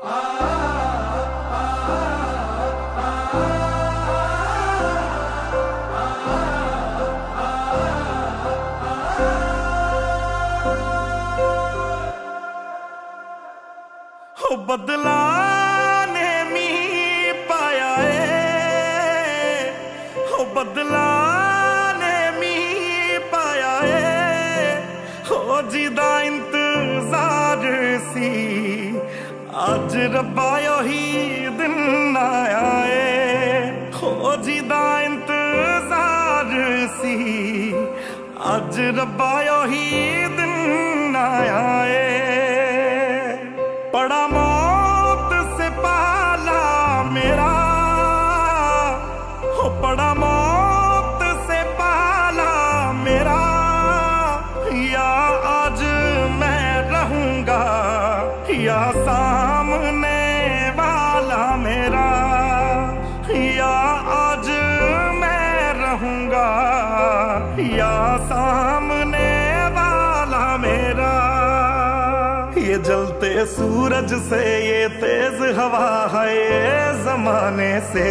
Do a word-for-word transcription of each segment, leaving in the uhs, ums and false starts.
बदला ने मी पाया है, हो बदला ने मी पाया है, हो जिदा इंतजार सी आज रब्बा यही दिन आया है, हो जिदा इंतजार सी आज रब्बा यही दिन आया है। बड़ा मौत से पाला मेरा, हो बड़ा मौत से पाला मेरा, या आज मैं रहूंगा या सामने वाला मेरा, या आज मैं रहूंगा या सामने वाला मेरा। ये जलते सूरज से ये तेज हवा है, ये जमाने से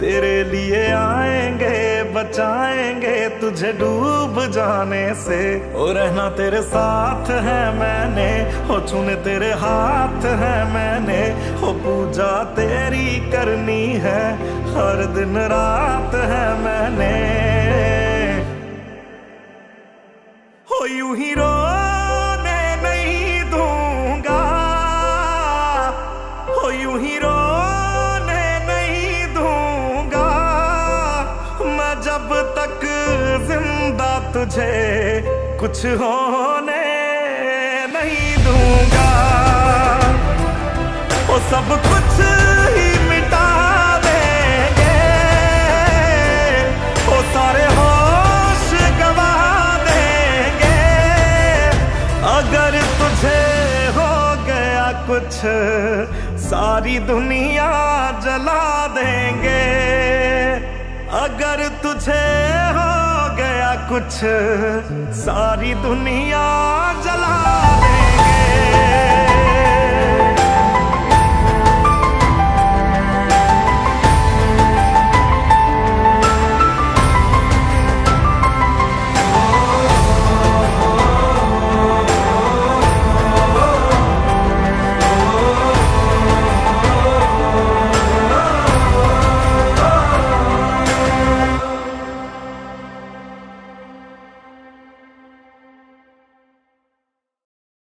तेरे लिए आएंगे बचाएंगे तुझे डूब जाने से। ओ रहना तेरे साथ है मैंने, हो छूने तेरे हाथ है मैंने, हो पूजा तेरी करनी है हर दिन रात है मैंने। हो यूं ही रो रोने नहीं दूंगा मैं जब तक जिंदा, तुझे कुछ होने नहीं दूंगा। वो सब कुछ ही मिटा देंगे, वो सारे होश गवा देंगे अगर तुझे हो गया कुछ, सारी दुनिया जला देंगे अगर तुझे हो गया कुछ, सारी दुनिया जला देंगे।